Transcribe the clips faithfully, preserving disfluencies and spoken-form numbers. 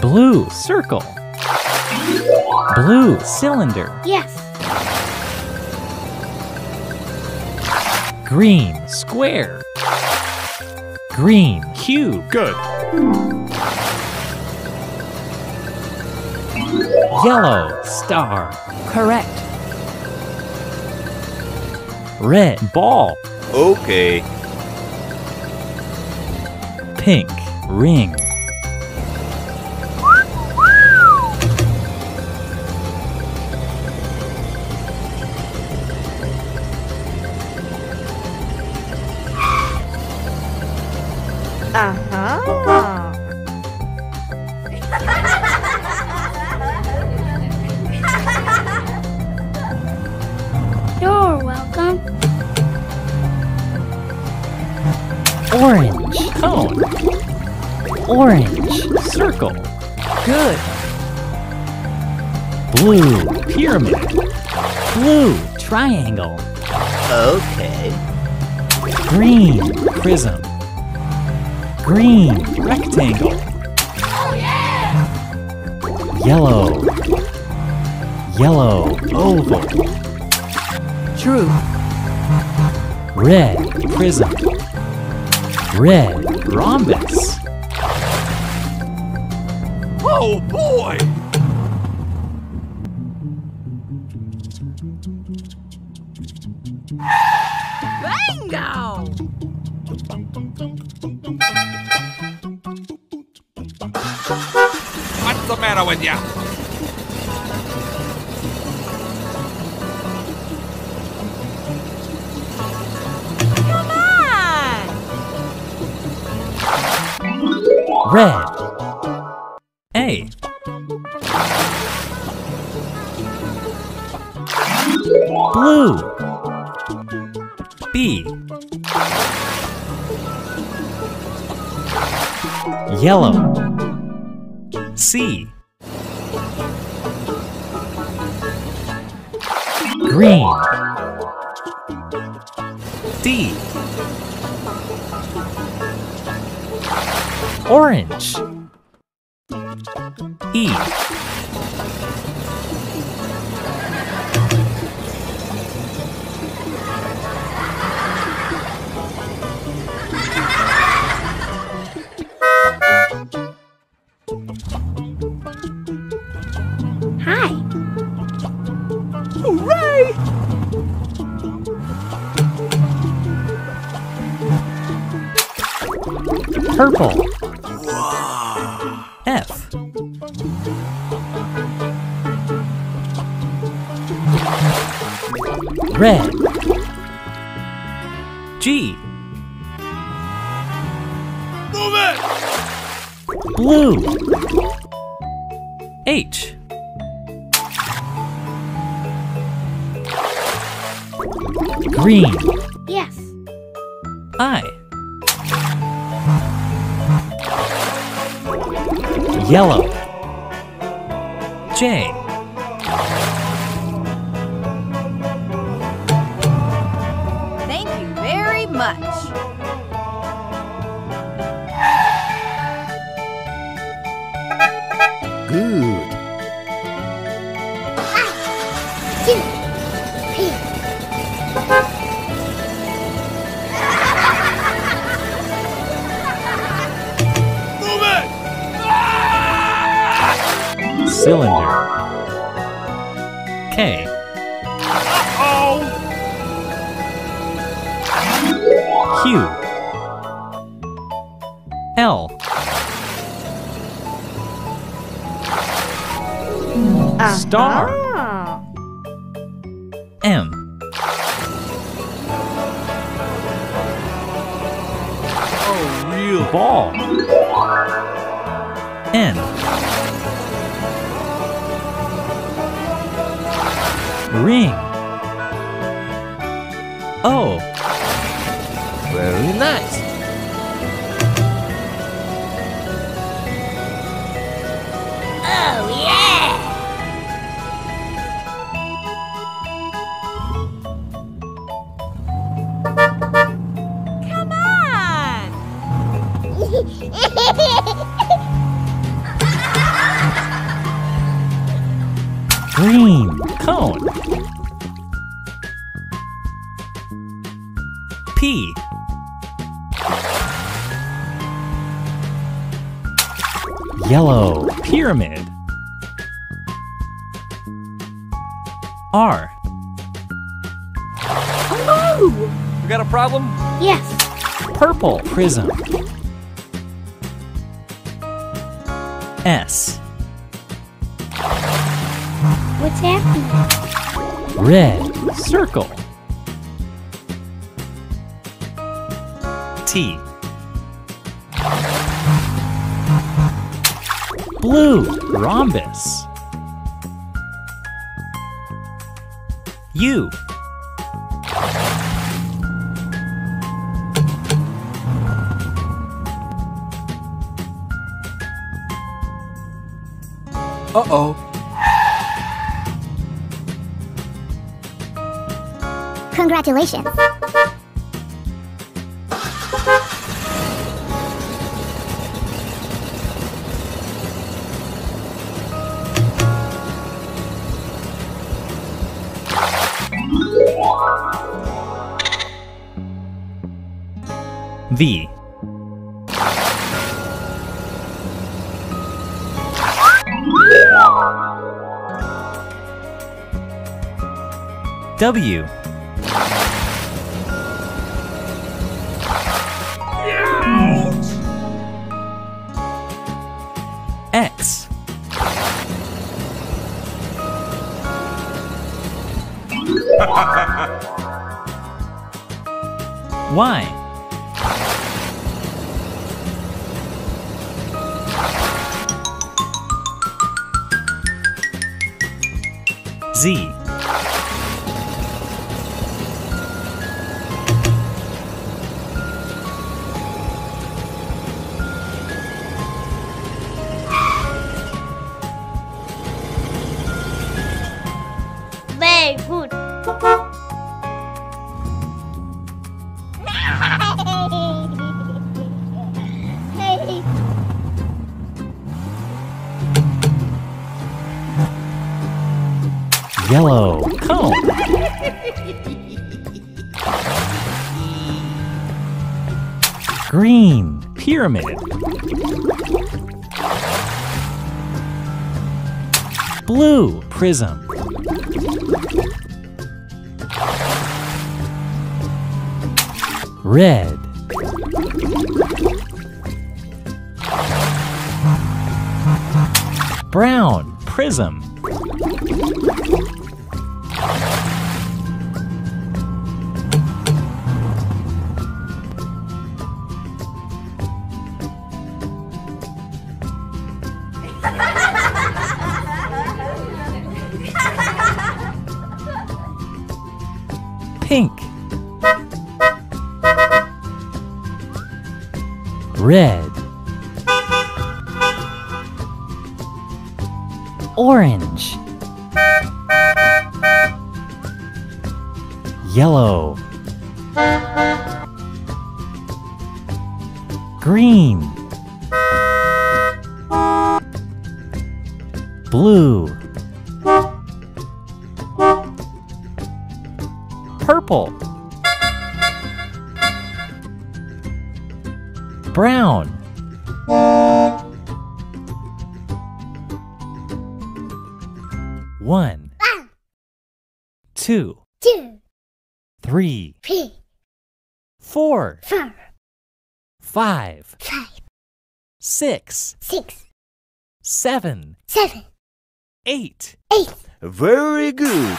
Blue circle. Blue cylinder. Yes. Green square. Green cube. Good. Yellow star. Correct. Red ball. Okay. Pink ring. Triangle. Okay. Green prism. Green rectangle. Oh yeah! Yellow. Yellow oval. True. Red prism. Red rhombus. Oh boy! With ya. Come on! Red. A. Blue. B. Yellow. C. Green. D. Orange. E. Purple. F. Red. G. Move it! Blue. H. Green. Yes. I. Yellow. J. Thank you very much. Good. Cylinder. K. Uh-oh. Q. L. Uh-huh. Star. M. Oh, real ball. N. Ring. Oh. Very nice. Oh, yeah. Come on. Green cone. P. Yellow pyramid. R. Hello. We got a problem? Yes. Purple prism. S. What's happening? Red circle. T. Blue rhombus. U. Uh-oh. Congratulations. V. W. X. Y. Z. Very good. Yellow cone. Green pyramid. Blue prism. Red. Brown prism. Pink. Red. Orange. Yellow. Green. Blue. Purple. Brown. One. One. Two. Two. Three. Three. Four. Four. Five. Five. Six. Six. Seven. Seven. Eight. Eight. Very good.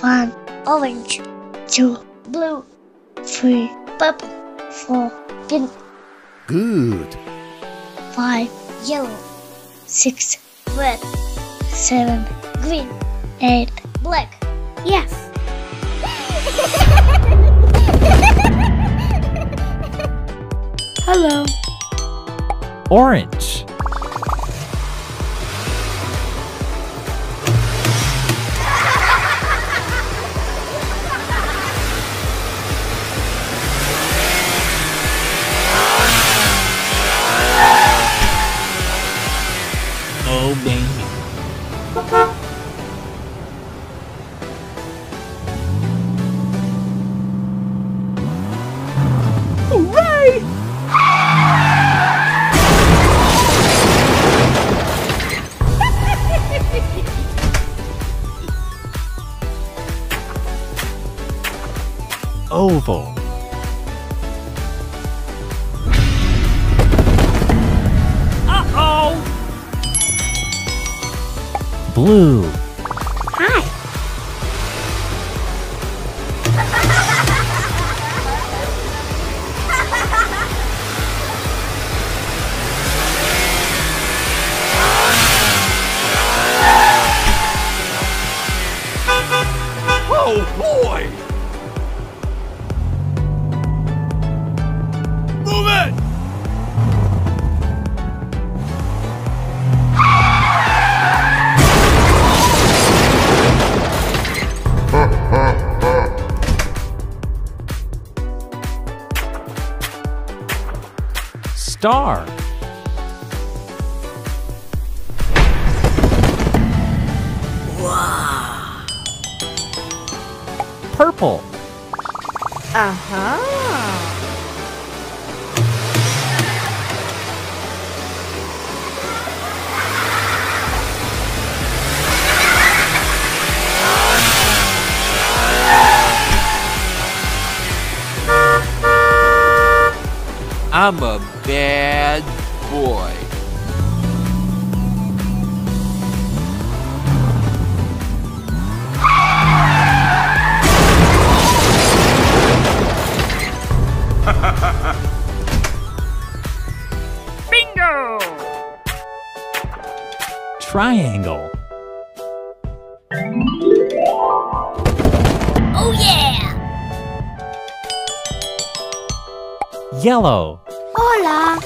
One, orange, two, blue, three, purple, four, pink. Good. Five, yellow, six, red, seven, green, eight, black. Yes. Hello. Orange. Oh, baby. Hooray! Oval. Uh-oh! Blue. Hi. Oh boy. Move it. Star. Wow. Purple. Uh-huh. I'm a bad boy. Bingo! Triangle. Oh yeah! Yellow. Hola.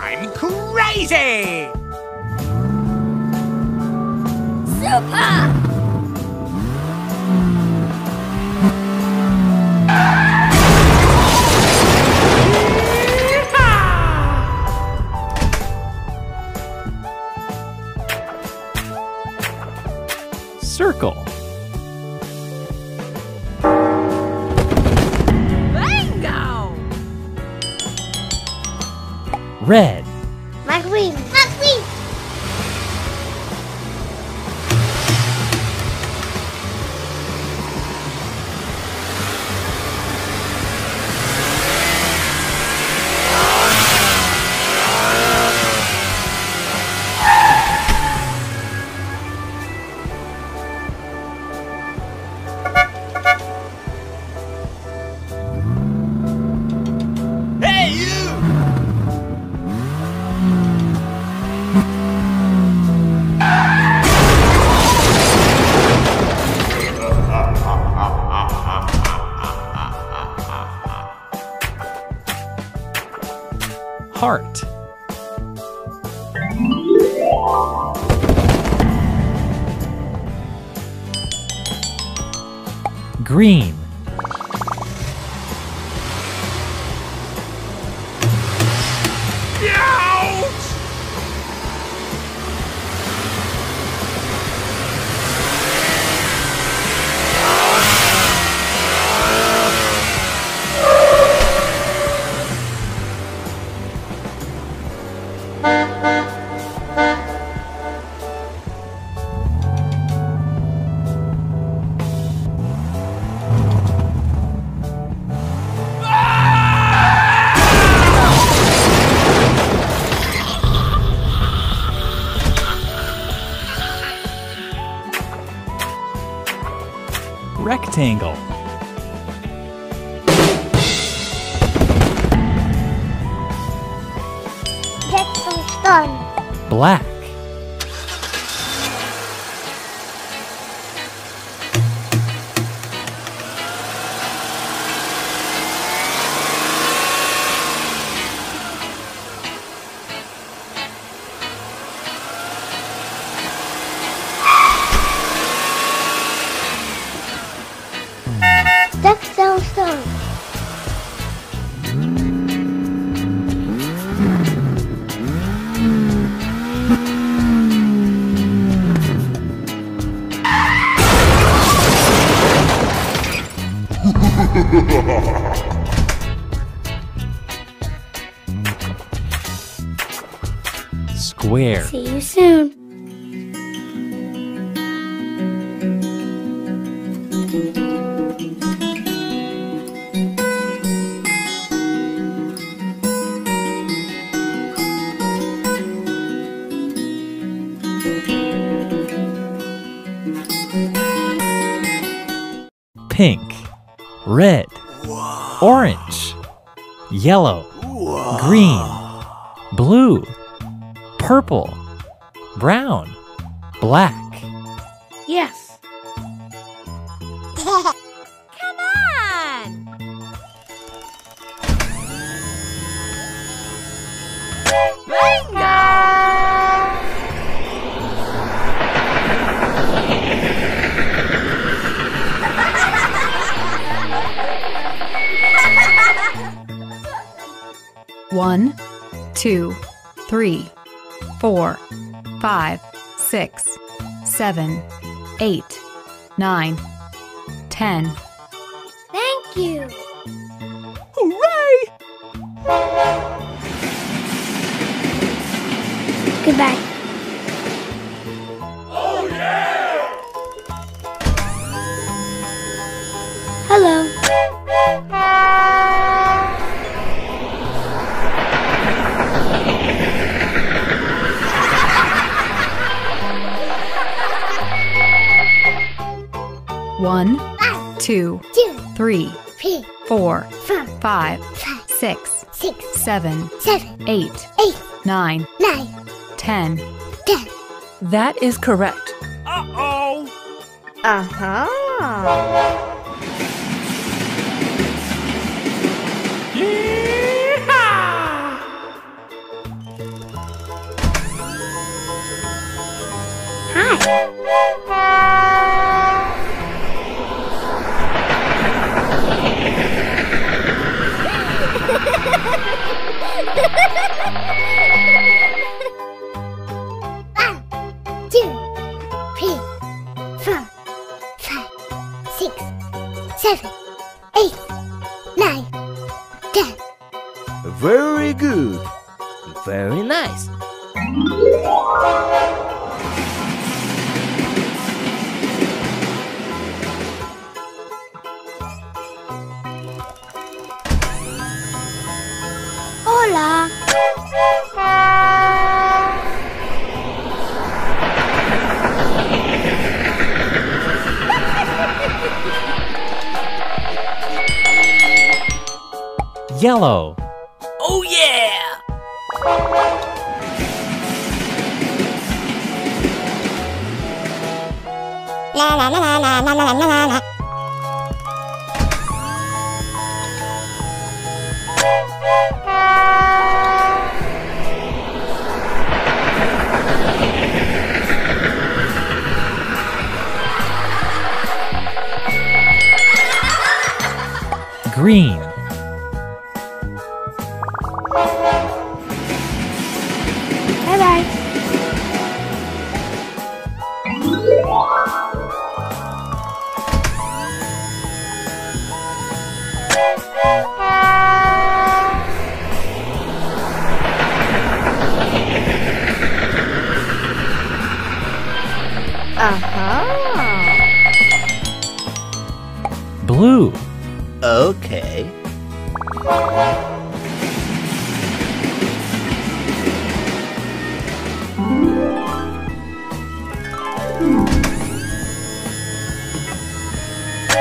I'm crazy. Super. Circle. Bingo! Red. My green. My green. Heart. Green. rectangle. Get some stone. Black. Textile stone. Square. See you soon. Pink, red, wow. Orange, yellow, wow. Green, blue, purple, brown, black. Yes. Come on. Bingo! One, two, three, four, five, six, seven, eight, nine, ten. Thank you! Hooray! Goodbye. Oh yeah! Hello. One, two, three, four, five, six, seven, eight, nine, ten. That is correct. Uh-oh. Uh-huh. Yee-haw! Hi. One, two, three, four, five, six, seven, eight, nine, ten. Very good. Very nice. Hola. Yellow. Oh yeah! La la la la la la la la la. Green. Bye-bye. Uh-huh. Blue. Okay.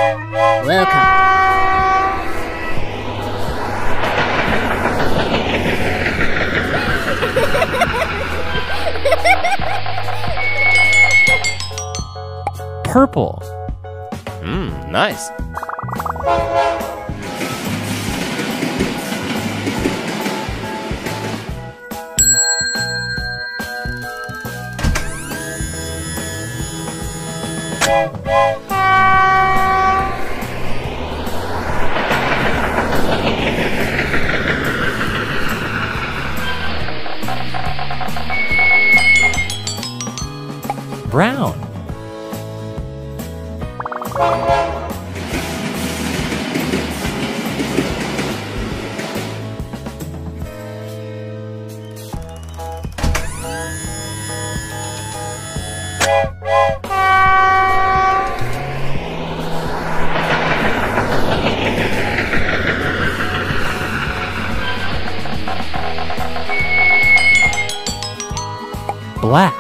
Welcome. Purple. Mmm, nice. Brown. Black.